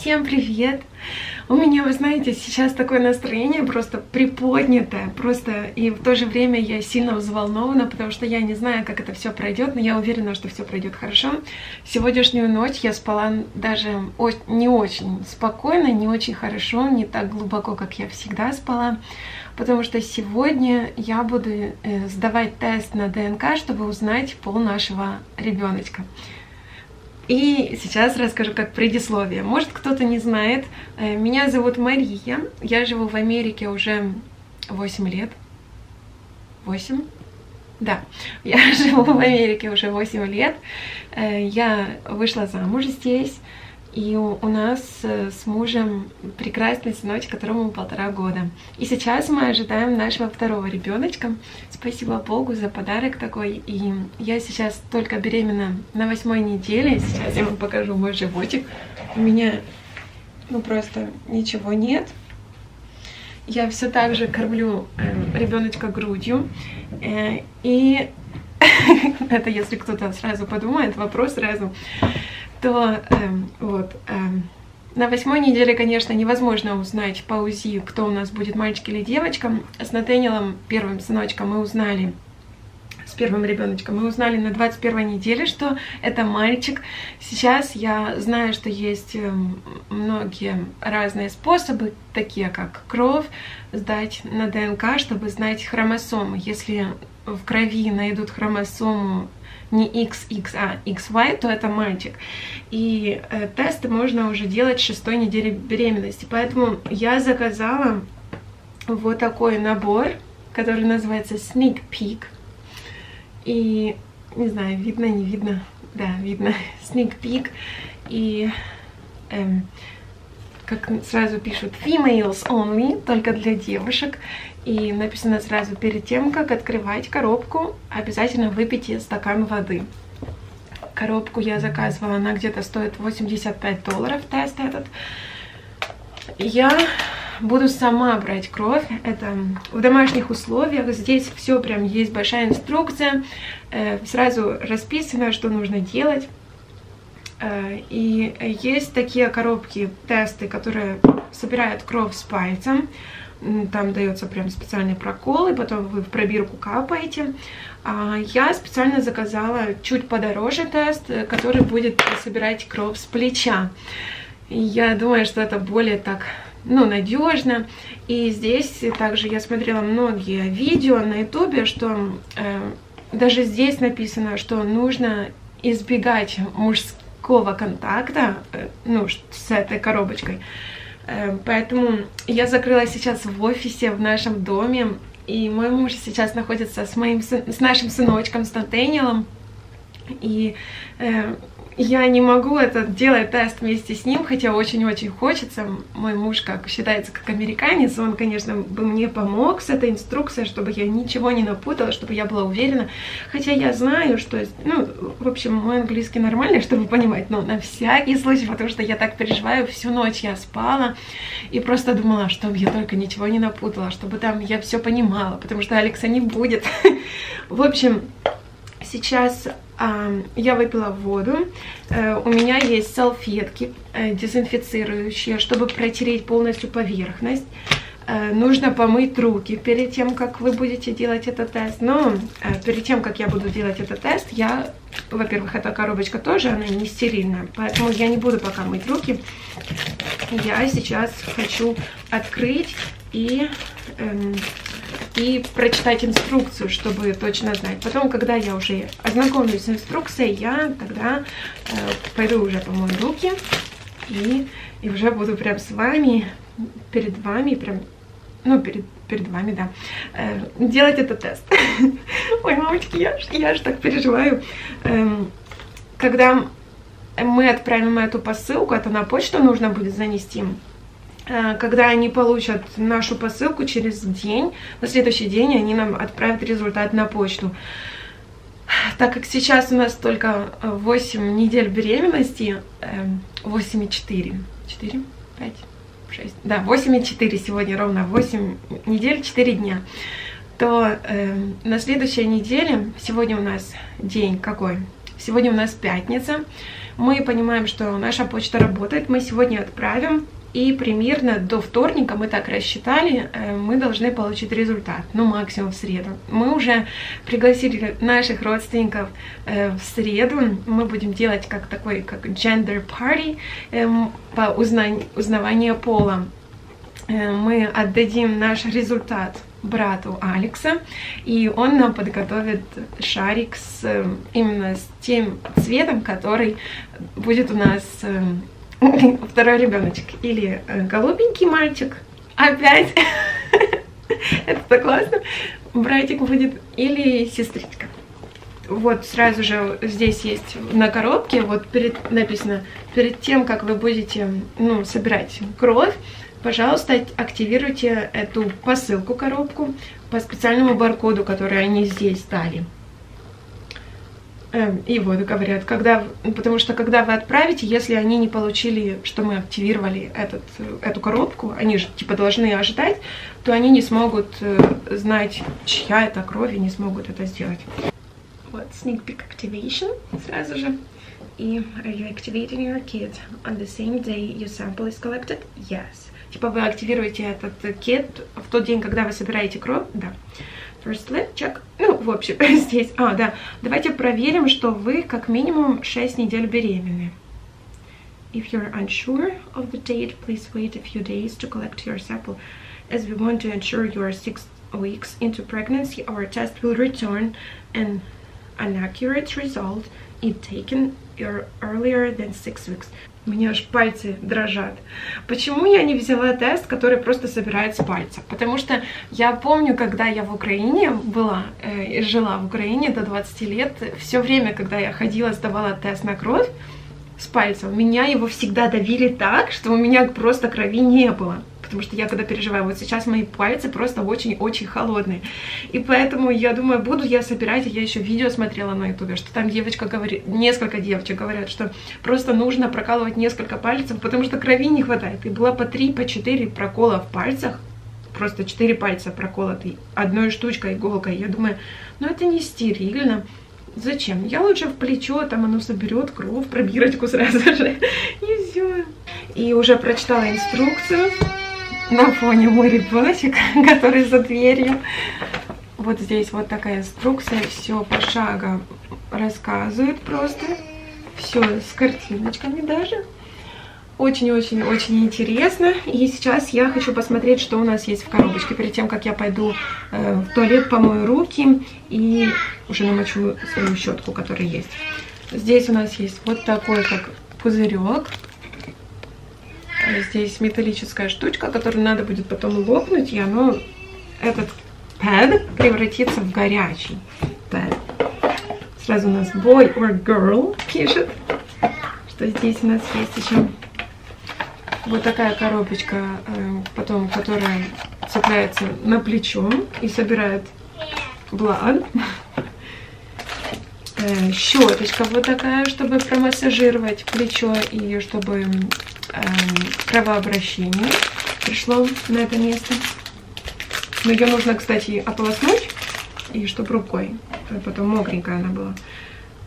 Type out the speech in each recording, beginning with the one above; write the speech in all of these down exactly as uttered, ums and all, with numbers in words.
Всем привет! У меня, вы знаете, сейчас такое настроение просто приподнятое, просто и в то же время я сильно взволнована, потому что я не знаю, как это все пройдет, но я уверена, что все пройдет хорошо. Сегодняшнюю ночь я спала даже не очень спокойно, не очень хорошо, не так глубоко, как я всегда спала, потому что сегодня я буду сдавать тест на ДНК, чтобы узнать пол нашего ребеночка. И сейчас расскажу как предисловие. Может, кто-то не знает. Меня зовут Мария. Я живу в Америке уже восемь лет. восемь? Да. Я живу в Америке уже восемь лет. Я вышла замуж здесь. И у нас с мужем прекрасный сыночек, которому полтора года. И сейчас мы ожидаем нашего второго ребеночка. Спасибо Богу за подарок такой. И я сейчас только беременна на восьмой неделе. Сейчас я вам покажу мой животик. У меня ну просто ничего нет. Я все так же кормлю э, ребеночка грудью. Э, и это если кто-то сразу подумает, вопрос сразу. То э, вот, э, на восьмой неделе, конечно, невозможно узнать по УЗИ, кто у нас будет, мальчик или девочка. С Натенилом, первым сыночком, мы узнали, с первым ребеночком, мы узнали на двадцать первой неделе, что это мальчик. Сейчас я знаю, что есть многие разные способы, такие как кровь, сдать на ДНК, чтобы знать хромосомы. Если в крови найдут хромосому не икс икс, а икс уай, то это мальчик. И э, тесты можно уже делать с шестой недели беременности. Поэтому я заказала вот такой набор, который называется Sneak Peek. И не знаю, видно, не видно. Да, видно. Sneak Peek. И э, как сразу пишут, females only, только для девушек. И написано сразу, перед тем, как открывать коробку, обязательно выпейте стакан воды. Коробку я заказывала, она где-то стоит восемьдесят пять долларов, тест этот. Я буду сама брать кровь, это в домашних условиях, здесь все прям есть, большая инструкция, сразу расписано, что нужно делать. И есть такие коробки, тесты, которые собирают кровь с пальцем. Там дается прям специальный прокол, и потом вы в пробирку капаете. А я специально заказала чуть подороже тест, который будет собирать кровь с плеча. Я думаю, что это более так, ну, надежно. И здесь также я смотрела многие видео на ютубе, что э, даже здесь написано, что нужно избегать мужских контакта, ну, с этой коробочкой. Поэтому я закрыла сейчас в офисе в нашем доме, и мой муж сейчас находится с моим с нашим сыночком, с Натенилом, и э, я не могу это делать тест вместе с ним, хотя очень-очень хочется. Мой муж, как считается, как американец, он, конечно, бы мне помог с этой инструкцией, чтобы я ничего не напутала, чтобы я была уверена. Хотя я знаю, что, ну, в общем, мой английский нормальный, чтобы понимать, но на всякий случай, потому что я так переживаю, всю ночь я спала и просто думала, чтобы я только ничего не напутала, чтобы там я все понимала, потому что Алекса не будет. В общем, сейчас я выпила воду, у меня есть салфетки дезинфицирующие, чтобы протереть полностью поверхность. Нужно помыть руки перед тем, как вы будете делать этот тест. Но перед тем, как я буду делать этот тест, я, во-первых, эта коробочка тоже, она не стерильная, поэтому я не буду пока мыть руки. Я сейчас хочу открыть и... Эм, и прочитать инструкцию, чтобы точно знать. Потом, когда я уже ознакомлюсь с инструкцией, я тогда э, пойду уже помою руки и, и уже буду прям с вами, перед вами, прям, ну, перед, перед вами, да, э, делать этот тест. Ой, мамочки, я, я же так переживаю. Эм, когда мы отправим эту посылку, это на почту нужно будет занести. Когда они получат нашу посылку через день, на следующий день они нам отправят результат на почту. Так как сейчас у нас только восемь недель беременности, восемь и четыре, четыре, пять, шесть, да, восемь и четыре сегодня ровно, восемь недель, четыре дня, то э, на следующей неделе, сегодня у нас день какой? Сегодня у нас пятница. мы понимаем, что наша почта работает, мы сегодня отправим, и примерно до вторника, мы так рассчитали, мы должны получить результат, ну максимум в среду. Мы уже пригласили наших родственников в среду, мы будем делать как такой, как gender party по узнаванию пола. Мы отдадим наш результат брату Алекса, и он нам подготовит шарик с, именно с тем цветом, который будет у нас второй ребеночек. Или голубенький мальчик, опять, это так классно, братик будет, или сестричка. Вот сразу же здесь есть на коробке, вот перед, написано, перед тем, как вы будете ну, собирать кровь, пожалуйста, активируйте эту посылку, коробку по специальному баркоду, который они здесь дали. И вот говорят, когда, потому что когда вы отправите, если они не получили, что мы активировали этот, эту коробку, они же типа должны ожидать, то они не смогут знать, чья это кровь, и не смогут это сделать. Вот, sneak peek activation сразу же. И are you activating your kid on the same day your sample is collected? Yes. Типа вы активируете этот кит в тот день, когда вы собираете кровь? Да. First lip check. Ну, в общем, здесь... А, да. Давайте проверим, что вы как минимум шесть недель беременны. If you're unsure of the date, please wait a few days to collect your sample. As we want to ensure you are six weeks into pregnancy, our test will return an accurate result if taken earlier than six weeks. У меня аж пальцы дрожат. Почему я не взяла тест, который просто собирает с пальца? Потому что я помню, когда я в Украине была, э, жила в Украине до двадцати лет, все время, когда я ходила, сдавала тест на кровь с пальца, меня его всегда давили так, что у меня просто крови не было. Потому что я когда переживаю, вот сейчас мои пальцы просто очень-очень холодные. И поэтому я думаю, буду я собирать, я еще видео смотрела на ютубе, что там девочка говорит, несколько девочек говорят, что просто нужно прокалывать несколько пальцев, потому что крови не хватает. И было по три, по четыре прокола в пальцах, просто четыре пальца проколоты одной штучкой, иголкой. Я думаю, ну это не стерильно. Зачем? Я лучше в плечо, там оно соберет кровь, пробирочку сразу же. И все. И уже прочитала инструкцию. На фоне мой ребеночек, который за дверью. Вот здесь вот такая инструкция, все пошагово рассказывают просто. Все с картиночками даже. Очень-очень-очень интересно. И сейчас я хочу посмотреть, что у нас есть в коробочке. Перед тем, как я пойду э, в туалет, помою руки и уже намочу свою щетку, которая есть. Здесь у нас есть вот такой как пузырек. Здесь металлическая штучка, которую надо будет потом лопнуть, и оно, этот пэд превратится в горячий пэд. Сразу у нас boy or girl пишет, что здесь у нас есть еще вот такая коробочка, потом, которая цепляется на плечо и собирает blood. Щеточка вот такая, чтобы промассажировать плечо и чтобы... кровообращение пришло на это место. Но ее нужно, кстати, ополоснуть, и чтобы рукой, потом мокренькая она была.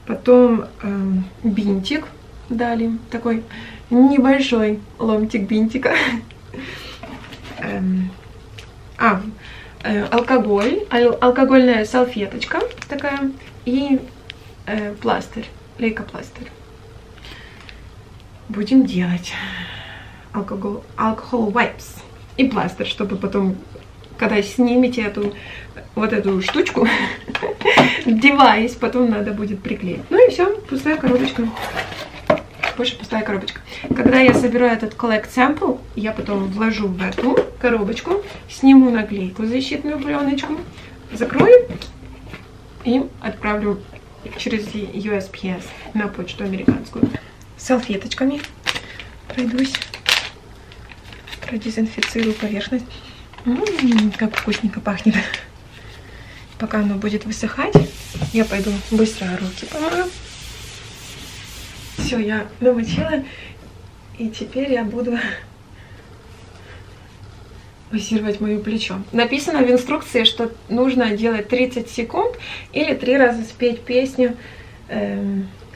Потом э, бинтик дали, такой небольшой ломтик бинтика. А, алкоголь, алкогольная салфеточка такая и э, пластырь, лейкопластырь. Будем делать алкоголь, alcohol wipes и пластырь, чтобы потом, когда снимете эту вот эту штучку, девайс, потом надо будет приклеить. Ну и все, пустая коробочка. Больше пустая коробочка. Когда я соберу этот collect sample, я потом вложу в эту коробочку, сниму наклейку, защитную пленочку, закрою и отправлю через ю эс пи эс на почту американскую. Салфеточками пройдусь, продезинфицирую поверхность. М-м-м, как вкусненько пахнет. Пока оно будет высыхать, я пойду быстро руки помою. Все, я намочила, и теперь я буду массировать мое плечо. Написано в инструкции, что нужно делать тридцать секунд или три раза спеть песню эм,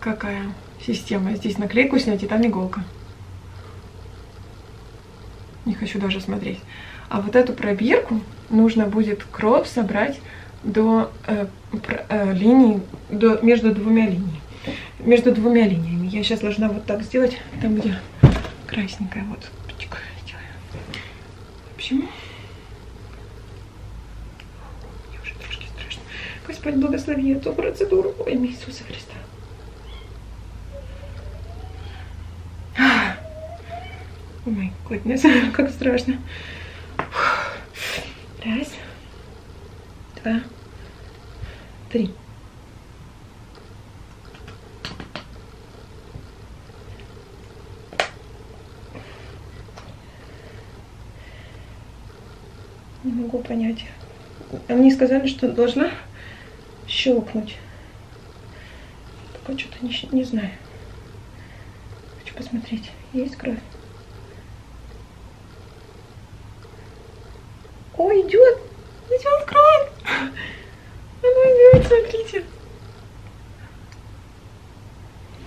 какая система. Здесь наклейку снять, и там иголка. Не хочу даже смотреть. А вот эту пробирку нужно будет кроп собрать до э, про, э, линии, до, между двумя линиями. Между двумя линиями. Я сейчас должна вот так сделать, там где красненькая. Вот, сделаю. В общем... Господь, благослови эту процедуру. Ой, Иисуса Христа. О май годнес, как страшно. Раз, два, три. Не могу понять. Мне сказали, что должна... щелкнуть. Пока что-то не, не знаю. Хочу посмотреть, есть кровь. Ой, идет! Идет кровь! Она идет, смотрите.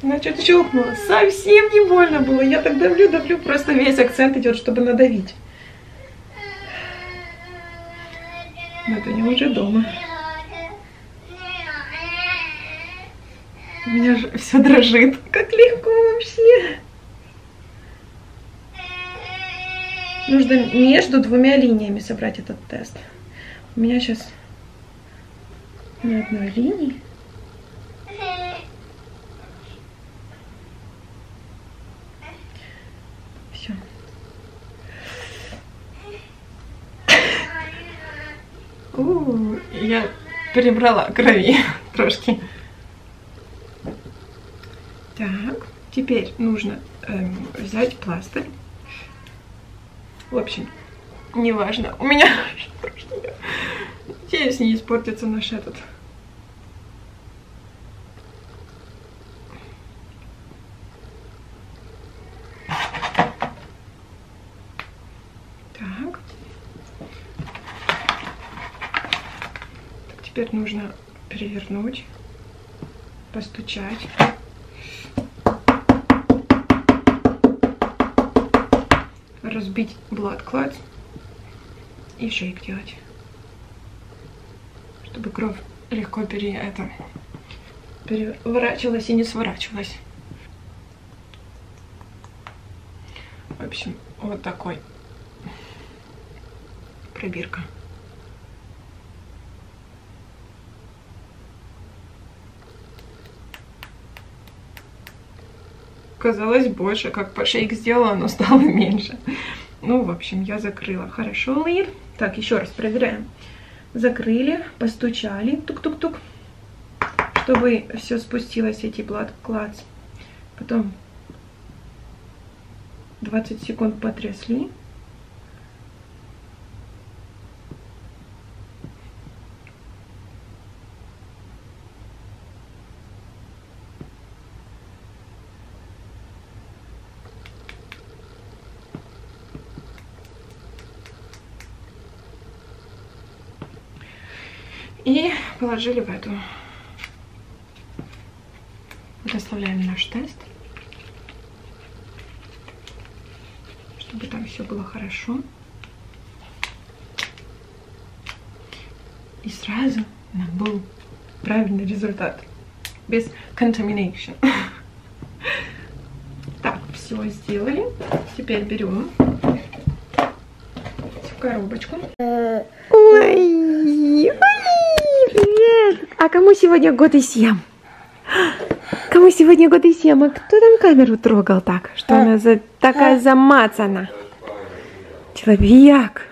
Она что-то щелкнула. Совсем не больно было. Я так давлю, давлю. Просто весь акцент идет, чтобы надавить. Натенил уже дома. У меня же все дрожит. Как легко вообще. Нужно между двумя линиями собрать этот тест. У меня сейчас на одной линии. Все. У-у-у, я перебрала крови трошки. Так, теперь нужно эм, взять пластырь. В общем, неважно. У меня... Надеюсь, не испортится наш этот. Так. Теперь нужно перевернуть, постучать. Разбить blood-клад и шейк делать, чтобы кровь легко пере, это, переворачивалась и не сворачивалась. В общем, вот такой пробирка. Казалось больше, как по шейк сделала, но стало меньше. Ну, в общем, я закрыла. Хорошо, Лир. Так, еще раз проверяем. Закрыли, постучали, тук-тук-тук, чтобы все спустилось, эти blood-кладс. Потом двадцать секунд потрясли. И положили в эту. Вот оставляем наш тест, чтобы там все было хорошо. И сразу нам был правильный результат. Без contamination. Так, все сделали. Теперь берем коробочку. А кому сегодня год и семь? Кому сегодня год и семь? А кто там камеру трогал так? Что она за... такая замацана? Человек.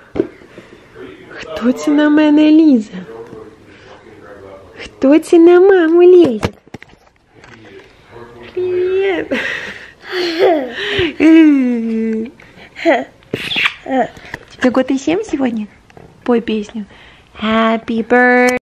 Кто це на мене лізе? Кто це на маму лезет? Привет. Тебе год и семь сегодня? Пой песню. Happy birthday.